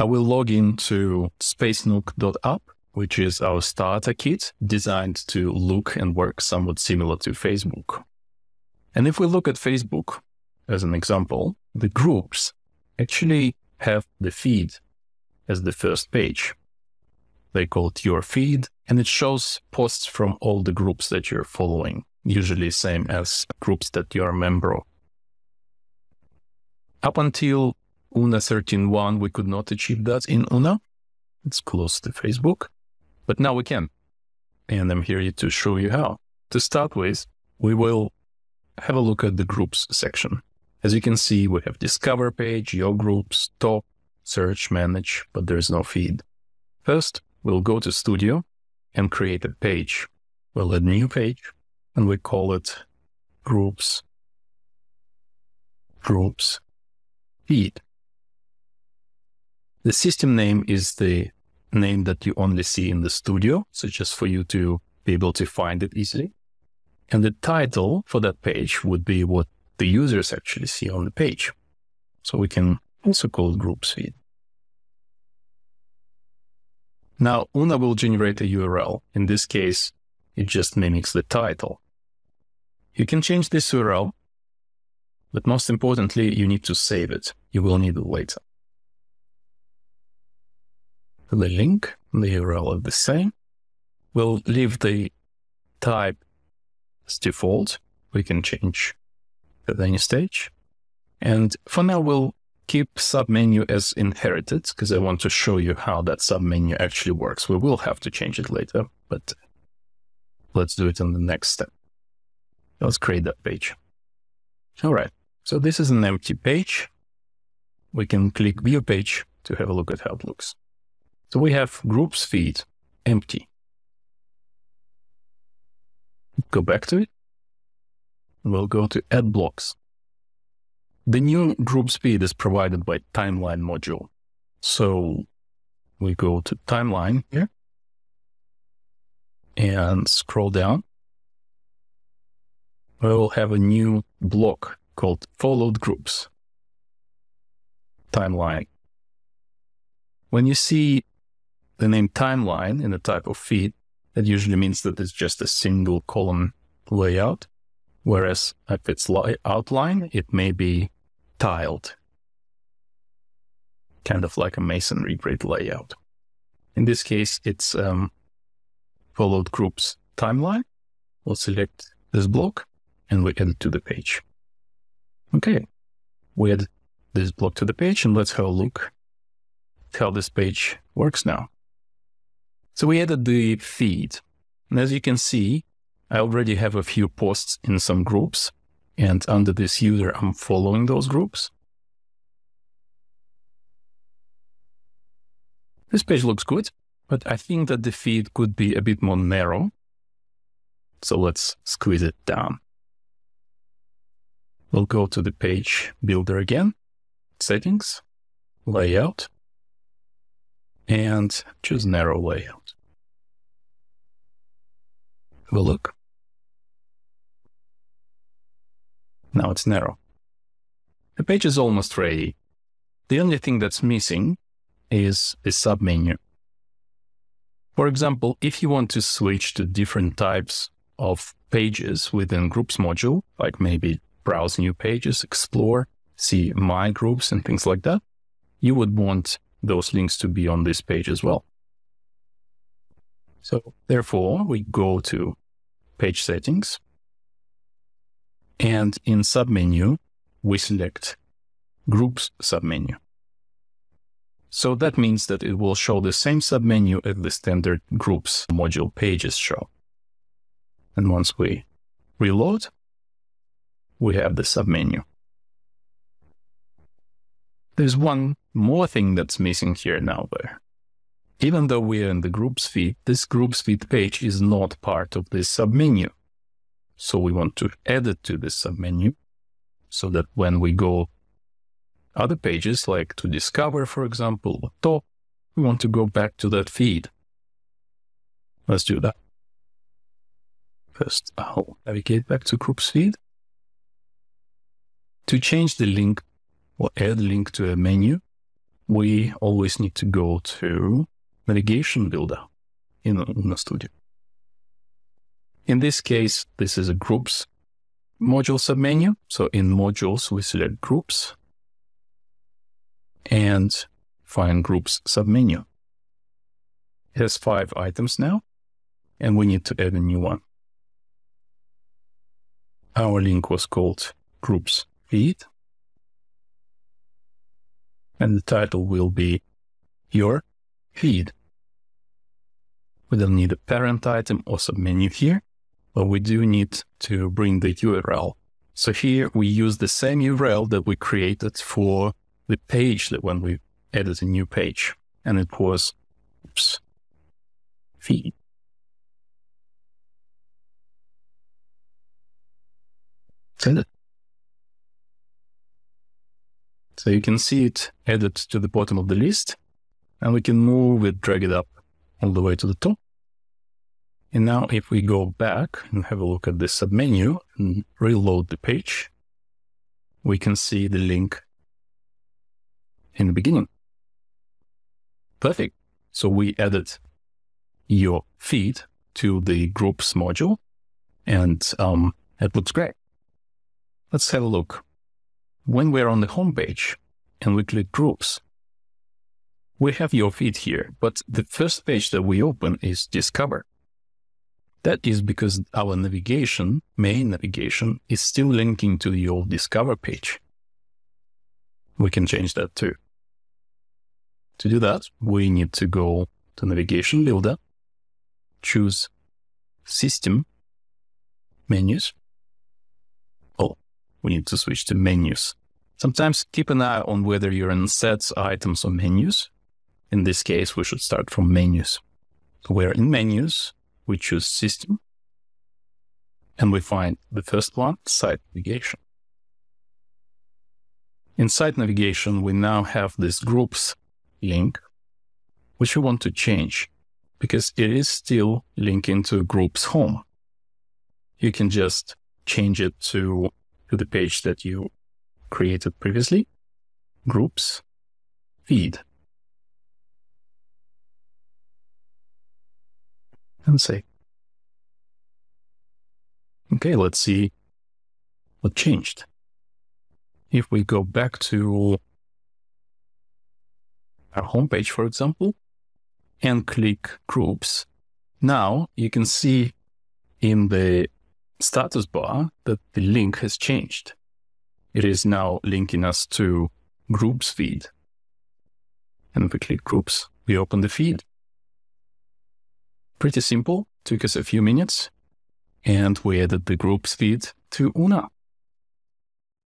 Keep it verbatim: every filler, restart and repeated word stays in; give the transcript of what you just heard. I will log into Spacenook dot app, which is our starter kit designed to look and work somewhat similar to Facebook. And if we look at Facebook as an example, the groups actually have the feed as the first page. They call it your feed, and it shows posts from all the groups that you're following, usually same as groups that you're a member of. Up until U N A thirteen point one, we could not achieve that in U N A. It's close to Facebook, but now we can. And I'm here to show you how. To start with, we will have a look at the groups section. As you can see, we have discover page, your groups, top, search, manage, but there is no feed. First, we'll go to Studio and create a page. We'll add a new page and we call it groups, groups, feed. The system name is the name that you only see in the Studio, so just for you to be able to find it easily. And the title for that page would be what the users actually see on the page. So we can also call it groups feed. Now, U N A will generate a U R L. In this case, it just mimics the title. You can change this U R L, but most importantly, you need to save it. You will need it later. The link, the U R L are the same. We'll leave the type as default. We can change at any stage. And for now, we'll keep submenu as inherited because I want to show you how that submenu actually works. We will have to change it later, but let's do it in the next step. Let's create that page. All right. So this is an empty page. We can click view page to have a look at how it looks. So we have groups feed empty. Go back to it. We'll go to add blocks. The new group speed is provided by timeline module. So we go to timeline here and scroll down. We will have a new block called followed groups timeline. When you see the name timeline in the type of feed, that usually means that it's just a single column layout. Whereas if it's outline, it may be tiled, kind of like a masonry grid layout. In this case, it's um, followed groups timeline. We'll select this block and we add it to the page. Okay, we add this block to the page and let's have a look at how this page works now. So we added the feed, and as you can see, I already have a few posts in some groups, and under this user, I'm following those groups. This page looks good, but I think that the feed could be a bit more narrow. So let's squeeze it down. We'll go to the page builder again, settings, layout, and choose narrow layout. Have a look. Now it's narrow. The page is almost ready. The only thing that's missing is a submenu. For example, if you want to switch to different types of pages within Groups module, like maybe browse new pages, explore, see my groups and things like that, you would want those links to be on this page as well. So therefore, we go to page settings. And in submenu, we select Groups submenu. So that means that it will show the same submenu as the standard Groups module pages show. And once we reload, we have the submenu. There's one more thing that's missing here now, though. Even though we are in the groups feed, this groups feed page is not part of this submenu. So we want to add it to this submenu so that when we go other pages, like to discover, for example, or top, we want to go back to that feed. Let's do that. First, I'll navigate back to groups feed. To change the link or add link to a menu, we always need to go to Navigation Builder in UNA Studio. In this case, this is a Groups module submenu. So in modules, we select Groups and find Groups submenu. It has five items now, and we need to add a new one. Our link was called Groups Feed, and the title will be Your Feed. We don't need a parent item or submenu here, but we do need to bring the U R L. So here we use the same U R L that we created for the page that when we added a new page, and it was Groups Feed. Send it. So you can see it added to the bottom of the list, and we can move it, drag it up all the way to the top. And now if we go back and have a look at the submenu and reload the page, we can see the link in the beginning. Perfect. So we added your feed to the Groups module, and um, it looks great. Let's have a look. When we're on the home page and we click Groups, we have your feed here, but the first page that we open is Discover. That is because our navigation, main navigation, is still linking to the old Discover page. We can change that too. To do that, we need to go to Navigation Builder, choose System, Menus. We need to switch to Menus. Sometimes keep an eye on whether you're in Sets, Items, or Menus. In this case, we should start from Menus. So we're in Menus, we choose System, and we find the first one, Site Navigation. In Site Navigation, we now have this Groups link, which we want to change because it is still linking to Groups Home. You can just change it to to the page that you created previously, Groups Feed. And save. Okay, let's see what changed. If we go back to our homepage, for example, and click Groups, now you can see in the status bar that the link has changed. It is now linking us to Groups Feed. And if we click Groups, we open the feed. Pretty simple, took us a few minutes, and we added the Groups Feed to UNA.